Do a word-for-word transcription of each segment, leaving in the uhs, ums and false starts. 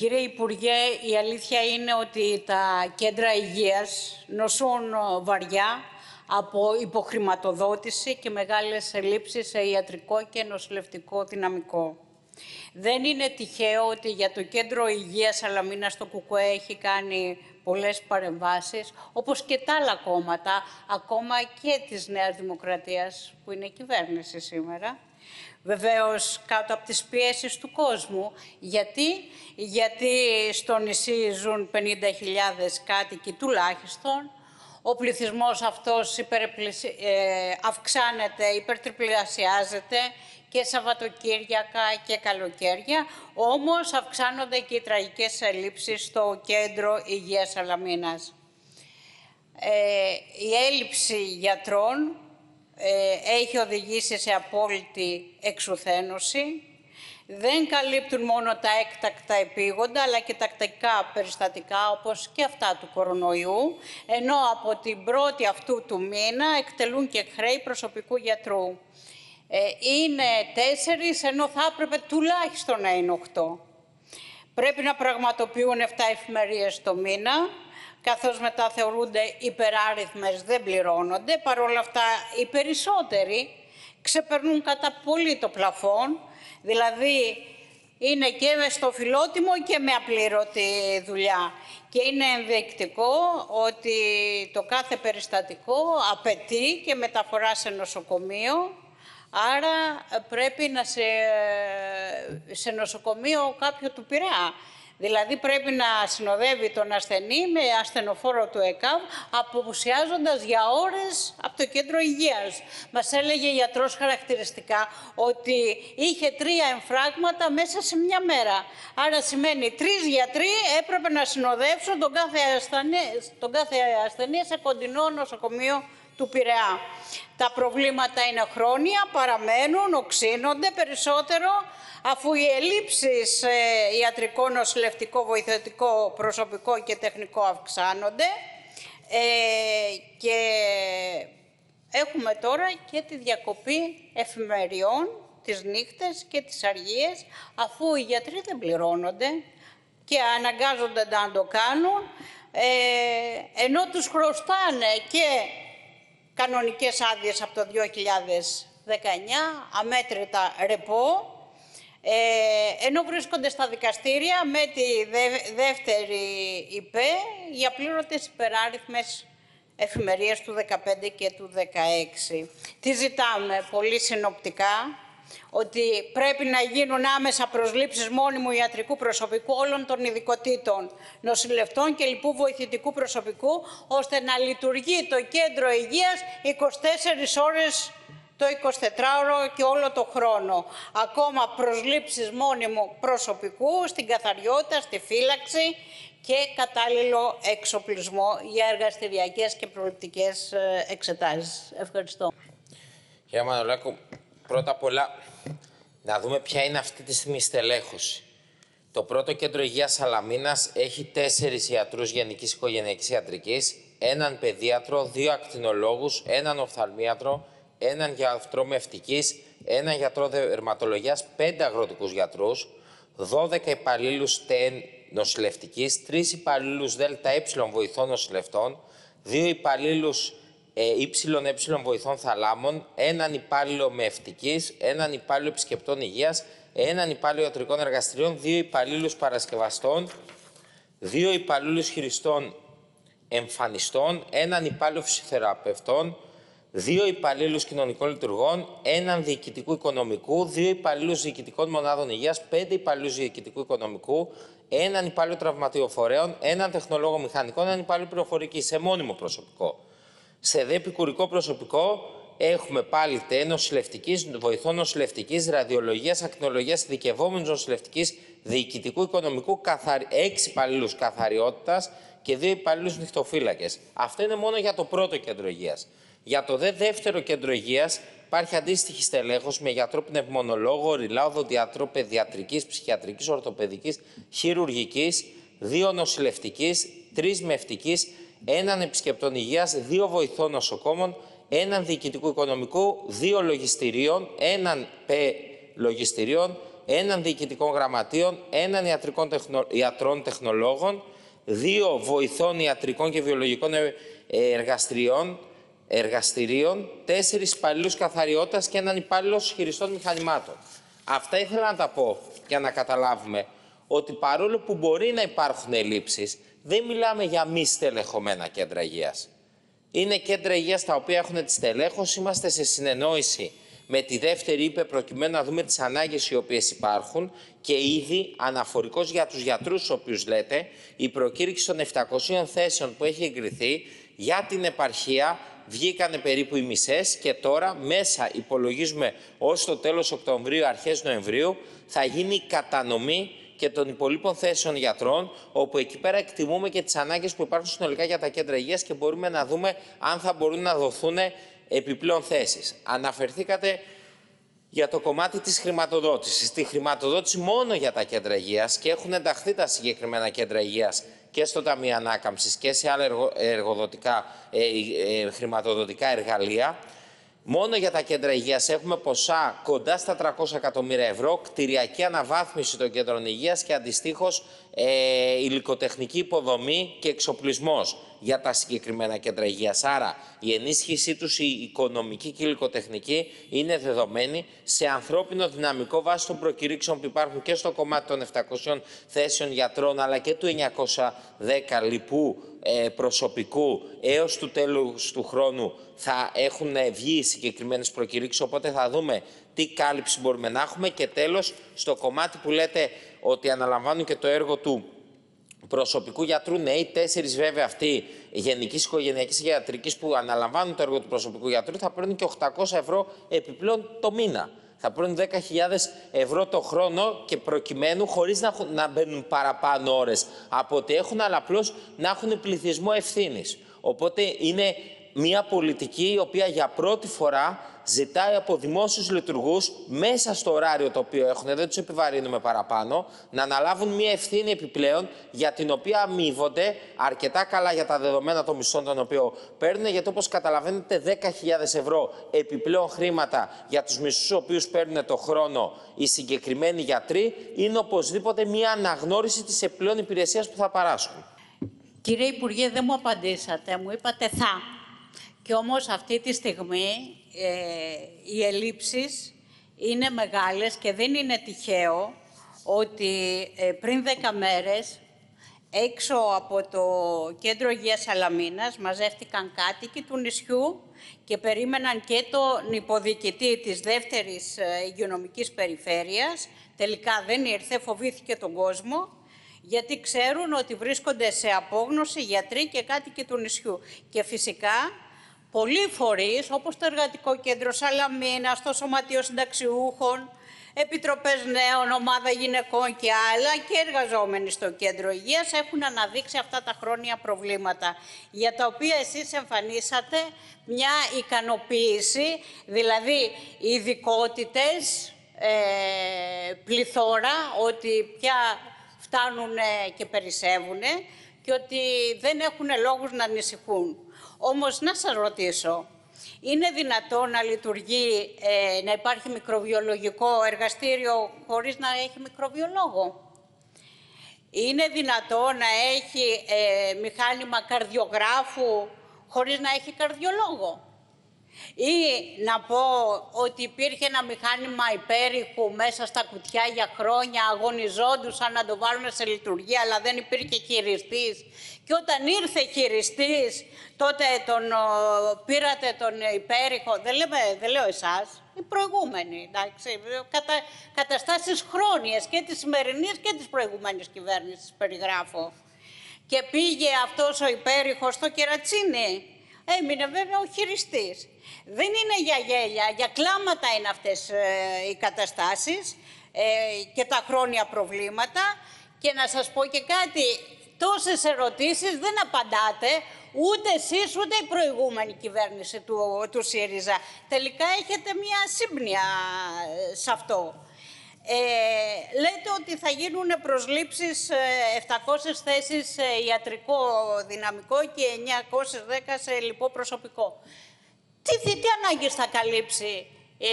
Κύριε Υπουργέ, η αλήθεια είναι ότι τα κέντρα υγείας νοσούν βαριά από υποχρηματοδότηση και μεγάλες ελλείψεις σε ιατρικό και νοσηλευτικό δυναμικό. Δεν είναι τυχαίο ότι για το κέντρο υγείας Σαλαμίνας το ΚΚΕ έχει κάνει πολλές παρεμβάσεις, όπως και τα άλλα κόμματα, ακόμα και της Νέας Δημοκρατίας, που είναι κυβέρνηση σήμερα. Βεβαίως, κάτω από τις πιέσεις του κόσμου. Γιατί, Γιατί στο νησί ζουν πενήντα χιλιάδες κάτοικοι τουλάχιστον. Ο πληθυσμός αυτός υπερπλησ... ε, αυξάνεται, υπερτριπλασιάζεται και Σαββατοκύριακα και καλοκαίρια. Όμως αυξάνονται και οι τραγικές ελλείψεις στο κέντρο υγείας Σαλαμίνας. Ε, η έλλειψη γιατρών ε, έχει οδηγήσει σε απόλυτη εξουθένωση. Δεν καλύπτουν μόνο τα έκτακτα επίγοντα, αλλά και τακτικά περιστατικά, όπως και αυτά του κορονοϊού, ενώ από την πρώτη αυτού του μήνα εκτελούν και χρέη προσωπικού γιατρού. Είναι τέσσερις, ενώ θα έπρεπε τουλάχιστον να είναι οκτώ. Πρέπει να πραγματοποιούν εφτά εφημερίες το μήνα, καθώς μετά θεωρούνται υπεράριθμες, δεν πληρώνονται. Παρ' όλα αυτά, οι περισσότεροι ξεπερνούν κατά πολύ το πλαφόν, δηλαδή είναι και στο φιλότιμο και με απλήρωτη δουλειά. Και είναι ενδεικτικό ότι το κάθε περιστατικό απαιτεί και μεταφορά σε νοσοκομείο. Άρα πρέπει να σε, σε νοσοκομείο κάποιο του Πειραιά. Δηλαδή πρέπει να συνοδεύει τον ασθενή με ασθενοφόρο του ΕΚΑΒ, απουσιάζοντας για ώρες από το κέντρο υγείας. Μας έλεγε γιατρός χαρακτηριστικά ότι είχε τρία εμφράγματα μέσα σε μια μέρα. Άρα σημαίνει τρεις γιατροί έπρεπε να συνοδεύσουν τον κάθε ασθενή, τον κάθε ασθενή σε κοντινό νοσοκομείο του Πειραιά. Τα προβλήματα είναι χρόνια, παραμένουν, οξύνονται περισσότερο, αφού οι ελλείψεις ε, ιατρικό, νοσηλευτικό, βοηθητικό, προσωπικό και τεχνικό αυξάνονται. Ε, και έχουμε τώρα και τη διακοπή εφημεριών, τις νύχτες και τις αργίες, αφού οι γιατροί δεν πληρώνονται και αναγκάζονται να το κάνουν, ε, ενώ τους χρωστάνε και κανονικές άδειες από το δύο χιλιάδες δεκαεννιά, αμέτρητα ρεπό, ε, ενώ βρίσκονται στα δικαστήρια με τη δε, δεύτερη ΥΠΕ για πλήρωτες υπεράριθμες εφημερίες του δύο χιλιάδες δεκαπέντε και του δύο χιλιάδες δεκαέξι. Τι ζητάμε πολύ συνοπτικά, ότι πρέπει να γίνουν άμεσα προσλήψεις μόνιμου ιατρικού προσωπικού όλων των ειδικοτήτων, νοσηλευτών και λοιπού βοηθητικού προσωπικού, ώστε να λειτουργεί το κέντρο υγείας είκοσι τέσσερις ώρες το εικοσιτετράωρο και όλο το χρόνο. Ακόμα προσλήψεις μόνιμου προσωπικού στην καθαριότητα, στη φύλαξη και κατάλληλο εξοπλισμό για εργαστηριακές και προληπτικές εξετάσεις. Ευχαριστώ. Κύριε Μανολάκου, πρώτα απ' όλα, να δούμε ποια είναι αυτή τη στιγμή η στελέχωση. Το πρώτο κέντρο υγείας Σαλαμίνας έχει τέσσερις ιατρούς γενικής οικογενειακής ιατρικής, έναν παιδίατρο, δύο ακτινολόγους, έναν οφθαλμίατρο, έναν γιατρό μευτικής, έναν γιατρό δερματολογίας, πέντε αγροτικούς γιατρούς, δώδεκα υπαλλήλους ΤΕΝ νοσηλευτικής, τρεις υπαλλήλους ΔΕΕ βοηθών νοσηλευτών, δύο υπαλλήλους ΙΕ βοηθών θαλάμων, έναν υπάλληλο μευτικής, έναν υπάλληλο επισκεπτών υγείας, έναν υπάλληλο ιατρικών εργαστηρίων, δύο υπαλλήλους παρασκευαστών, δύο υπαλλήλους χειριστών εμφανιστών, έναν υπάλληλο φυσιοθεραπευτών, δύο υπαλλήλους κοινωνικών λειτουργών, έναν διοικητικού οικονομικού, δύο υπαλλήλους διοικητικών μονάδων υγείας, πέντε υπαλλήλους διοικητικού οικονομικού, έναν υπάλληλο τραυματιοφορέων, έναν τεχνολόγο μηχανικών, έναν υπάλληλο πληροφορική σε μόνιμο προσωπικό. Σε δε επικουρικό προσωπικό έχουμε πάλι ΤΕ νοσηλευτικής, βοηθών νοσηλευτικής, ραδιολογίας, ακτινολογίας, ειδικευόμενης νοσηλευτικής, διοικητικού οικονομικού, καθαρι... έξι υπαλλήλους καθαριότητας και δύο υπαλλήλους νυχτοφύλακες. Αυτό είναι μόνο για το πρώτο κέντρο υγείας. Για το δε δεύτερο κέντρο υγείας υπάρχει αντίστοιχη στελέχωση με γιατρό πνευμονολόγο, ρηλά, οδοντιατρό παιδιατρικής, ψυχιατρικής, ορθοπαιδικής, χειρουργικής, δύο νοσηλευτικής, τρεις μευτικής, έναν επισκεπτών υγείας, δύο βοηθών νοσοκόμων, έναν διοικητικού οικονομικού, δύο λογιστηρίων, έναν πε λογιστηρίων, έναν διοικητικών γραμματείων, έναν ιατρικών τεχνο... ιατρών τεχνολόγων, δύο βοηθών ιατρικών και βιολογικών εργαστηριών, εργαστηρίων, τέσσερις υπαλλήλους καθαριότητας και έναν υπάλληλο χειριστών μηχανημάτων. Αυτά ήθελα να τα πω για να καταλάβουμε ότι παρόλο που μπορεί να υπάρχουν ελλείψεις, δεν μιλάμε για μη στελεχωμένα κέντρα υγείας. Είναι κέντρα υγείας τα οποία έχουν τη στελέχωση, είμαστε σε συνεννόηση με τη δεύτερη ΥΠΕ προκειμένου να δούμε τις ανάγκες οι οποίες υπάρχουν και ήδη αναφορικός για τους γιατρούς στους οποίους λέτε η προκήρυξη των επτακοσίων θέσεων που έχει εγκριθεί για την επαρχία βγήκανε περίπου οι μισές και τώρα μέσα υπολογίζουμε ως το τέλος Οκτωβρίου, αρχές Νοεμβρίου θα γίνει η κατανομή και των υπολείπων θέσεων γιατρών, όπου εκεί πέρα εκτιμούμε και τις ανάγκες που υπάρχουν συνολικά για τα κέντρα υγείας και μπορούμε να δούμε αν θα μπορούν να δοθούν επιπλέον θέσεις. Αναφερθήκατε για το κομμάτι της χρηματοδότησης. Τη χρηματοδότηση μόνο για τα κέντρα υγείας και έχουν ενταχθεί τα συγκεκριμένα κέντρα υγείας και στο Ταμείο Ανάκαμψης και σε άλλα εργο, εργοδοτικά, ε, ε, χρηματοδοτικά εργαλεία. Μόνο για τα κέντρα υγείας έχουμε ποσά κοντά στα τριακόσια εκατομμύρια ευρώ, κτηριακή αναβάθμιση των κέντρων υγείας και αντιστοίχως ε, υλικοτεχνική υποδομή και εξοπλισμός για τα συγκεκριμένα κέντρα υγείας. Άρα η ενίσχυσή τους η οικονομική και η υλικοτεχνική είναι δεδομένη σε ανθρώπινο δυναμικό βάσει των προκηρύξεων που υπάρχουν και στο κομμάτι των επτακοσίων θέσεων γιατρών αλλά και του εννιακόσια δέκα λοιπού ε, προσωπικού έως του τέλους του χρόνου θα έχουν βγει οι συγκεκριμένες προκηρύξεις, οπότε θα δούμε τι κάλυψη μπορούμε να έχουμε. Και τέλος, στο κομμάτι που λέτε ότι αναλαμβάνουν και το έργο του προσωπικού γιατρού, ναι, οι τέσσερις βέβαια αυτοί γενικής, οικογενειακής και ιατρικής που αναλαμβάνουν το έργο του προσωπικού γιατρού θα παίρνουν και οκτακόσια ευρώ επιπλέον το μήνα. Θα παίρνουν δέκα χιλιάδες ευρώ το χρόνο και προκειμένου χωρίς να, να μπαίνουν παραπάνω ώρες από ό,τι έχουν, αλλά απλώς να έχουν πληθυσμό ευθύνης. Οπότε είναι μια πολιτική η οποία για πρώτη φορά ζητάει από δημόσιους λειτουργούς μέσα στο ωράριο το οποίο έχουν, δεν τους επιβαρύνουμε παραπάνω, να αναλάβουν μια ευθύνη επιπλέον για την οποία αμείβονται αρκετά καλά για τα δεδομένα των μισθών των οποίων παίρνουν, γιατί όπως καταλαβαίνετε δέκα χιλιάδες ευρώ επιπλέον χρήματα για τους μισθούς οποίους παίρνουν το χρόνο οι συγκεκριμένοι γιατροί είναι οπωσδήποτε μια αναγνώριση της επιπλέον υπηρεσίας που θα παράσχουν. Κύριε Υπουργέ, δεν μου απαντήσατε, μου είπατε θα. Και όμως αυτή τη στιγμή ε, οι ελλείψεις είναι μεγάλες και δεν είναι τυχαίο ότι ε, πριν δέκα μέρες έξω από το κέντρο υγείας Σαλαμίνας μαζεύτηκαν κάτοικοι του νησιού και περίμεναν και τον υποδιοικητή της δεύτερης υγειονομικής περιφέρειας. Τελικά δεν ήρθε, φοβήθηκε τον κόσμο, γιατί ξέρουν ότι βρίσκονται σε απόγνωση γιατροί και κάτοικοι του νησιού. Και φυσικά πολλοί φορείς, όπως το Εργατικό Κέντρο Σαλαμίνας, το Σωματείο Συνταξιούχων, Επιτροπές Νέων, Ομάδα Γυναικών και άλλα και εργαζόμενοι στο Κέντρο Υγείας έχουν αναδείξει αυτά τα χρόνια προβλήματα, για τα οποία εσείς εμφανίσατε μια ικανοποίηση, δηλαδή ειδικότητες, ε, πληθώρα, ότι πια φτάνουν και περισσεύουν και ότι δεν έχουν λόγους να ανησυχούν. Όμως, να σας ρωτήσω, είναι δυνατόν να λειτουργεί, ε, να υπάρχει μικροβιολογικό εργαστήριο χωρίς να έχει μικροβιολόγο? Είναι δυνατόν να έχει ε, μηχάνημα καρδιογράφου χωρίς να έχει καρδιολόγο? Ή να πω ότι υπήρχε ένα μηχάνημα υπέρηχου μέσα στα κουτιά για χρόνια, αγωνιζόντουσαν να το βάλουν σε λειτουργία, αλλά δεν υπήρχε χειριστής. Και όταν ήρθε χειριστής, τότε τον, πήρατε τον υπέρηχο, δεν, λέμε, δεν λέω εσάς, οι προηγούμενοι, εντάξει, κατα, καταστάσεις χρόνιες και της σημερινής και της προηγούμενης κυβέρνησης περιγράφω. Και πήγε αυτός ο υπέρηχος στο Κερατσίνι. Έμεινε βέβαια ο χειριστής. Δεν είναι για γέλια, για κλάματα είναι αυτές ε, οι καταστάσεις ε, και τα χρόνια προβλήματα. Και να σας πω και κάτι, τόσες ερωτήσεις δεν απαντάτε ούτε εσείς ούτε η προηγούμενη κυβέρνηση του, του ΣΥΡΙΖΑ. Τελικά έχετε μια σύμπνοια σε αυτό. Ε, λέτε ότι θα γίνουν προσλήψεις επτακόσιες θέσεις σε ιατρικό δυναμικό και εννιακόσιες δέκα σε λοιπό προσωπικό. Τι, τι, τι ανάγκες θα καλύψει ε,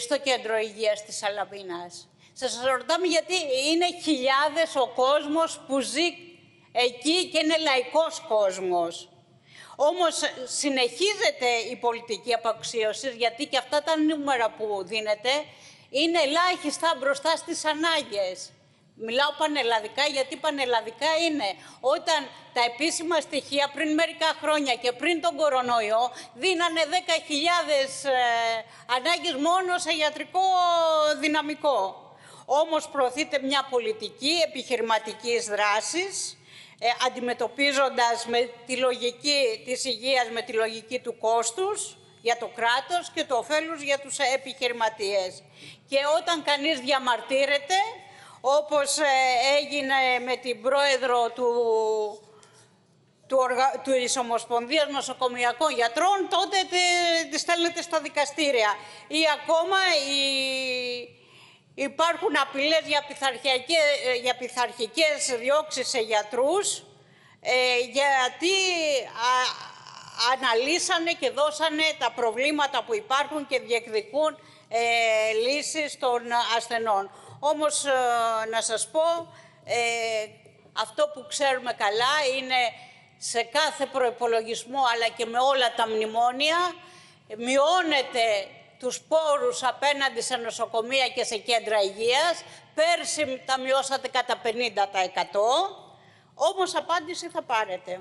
στο κέντρο υγείας της Σαλαμίνας. Σας ρωτάμε γιατί είναι χιλιάδες ο κόσμος που ζει εκεί και είναι λαϊκός κόσμος. Όμως συνεχίζεται η πολιτική απαξίωση, γιατί και αυτά τα νούμερα που δίνεται είναι ελάχιστα μπροστά στις ανάγκες. Μιλάω πανελλαδικά, γιατί πανελλαδικά είναι. Όταν τα επίσημα στοιχεία πριν μερικά χρόνια και πριν τον κορονοϊό δίνανε δέκα χιλιάδες ε, ανάγκες μόνο σε ιατρικό δυναμικό. Όμως προωθείται μια πολιτική επιχειρηματικής δράσης, ε, αντιμετωπίζοντας με τη λογική της υγείας, με τη λογική του κόστους για το κράτος και το ωφέλους για τους επιχειρηματίες. Και όταν κανείς διαμαρτύρεται, όπως έγινε με την πρόεδρο του, του, οργα, του της Ομοσπονδίας Νοσοκομιακών Γιατρών, τότε τη, τη στέλνετε στα δικαστήρια. Ή ακόμα η, υπάρχουν απειλές για, για πειθαρχικές διώξεις σε γιατρούς, ε, γιατί α, αναλύσανε και δώσανε τα προβλήματα που υπάρχουν και διεκδικούν ε, λύσεις των ασθενών. Όμως, ε, να σας πω, ε, αυτό που ξέρουμε καλά είναι σε κάθε προϋπολογισμό, αλλά και με όλα τα μνημόνια, μειώνεται τους πόρους απέναντι σε νοσοκομεία και σε κέντρα υγείας. Πέρσι τα μειώσατε κατά πενήντα τοις εκατό, όμως απάντηση θα πάρετε.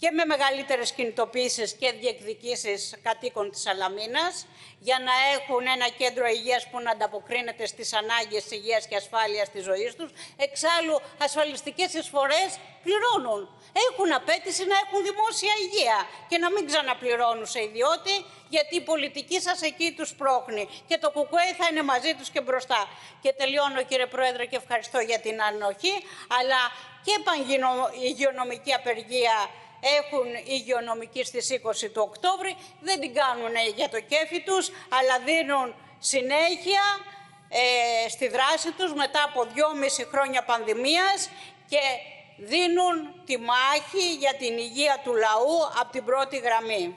Και με μεγαλύτερες κινητοποίησεις και διεκδικήσεις κατοίκων της Σαλαμίνας για να έχουν ένα κέντρο υγείας που να ανταποκρίνεται στις ανάγκες υγείας και ασφάλειας της ζωής τους. Εξάλλου, ασφαλιστικές εισφορές πληρώνουν. Έχουν απέτηση να έχουν δημόσια υγεία και να μην ξαναπληρώνουν σε ιδιώτη, γιατί η πολιτική σας εκεί τους πρόχνει. Και το ΚΚΕ θα είναι μαζί τους και μπροστά. Και τελειώνω, κύριε Πρόεδρε, και ευχαριστώ για την ανοχή, αλλά και πανηγειονομική απεργία έχουν υγειονομική στις είκοσι του Οκτώβρη. Δεν την κάνουν για το κέφι τους, αλλά δίνουν συνέχεια ε, στη δράση τους μετά από δυόμιση χρόνια πανδημίας και δίνουν τη μάχη για την υγεία του λαού από την πρώτη γραμμή.